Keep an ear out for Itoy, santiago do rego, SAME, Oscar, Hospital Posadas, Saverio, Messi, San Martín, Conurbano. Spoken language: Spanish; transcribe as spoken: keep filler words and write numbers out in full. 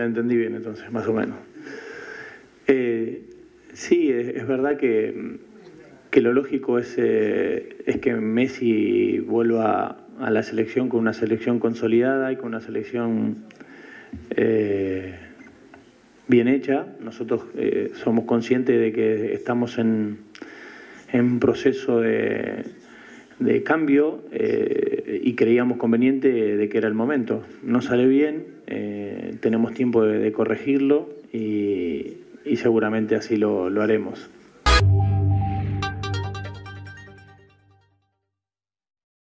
la entendí bien entonces, más o menos. Eh, sí, es, es verdad que, que lo lógico es, eh, es que Messi vuelva a la selección con una selección consolidada y con una selección eh, bien hecha. Nosotros eh, somos conscientes de que estamos en, en un proceso de, de cambio eh, y creíamos conveniente de que era el momento. No sale bien, eh, tenemos tiempo de, de corregirlo y, y seguramente así lo, lo haremos.